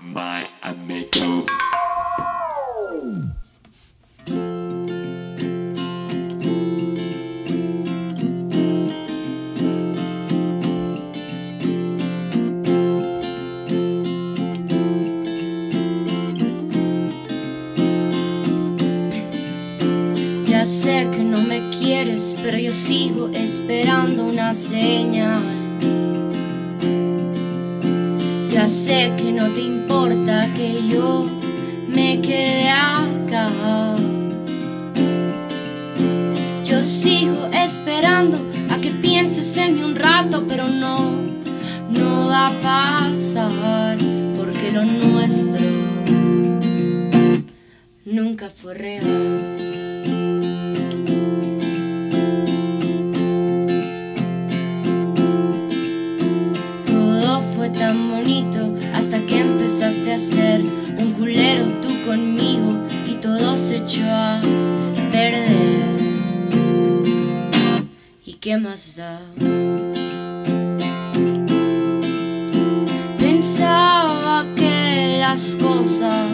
My Amigo. Ya sé que no me quieres, pero yo sigo esperando una señal. Ya sé que no te importa que yo me quede acá. Yo sigo esperando a que pienses en mí un rato, pero no va a pasar, porque lo nuestro nunca fue real. Tan bonito hasta que empezaste a ser un culero tú conmigo y todo se echó a perder. ¿Y qué más da? Pensaba que las cosas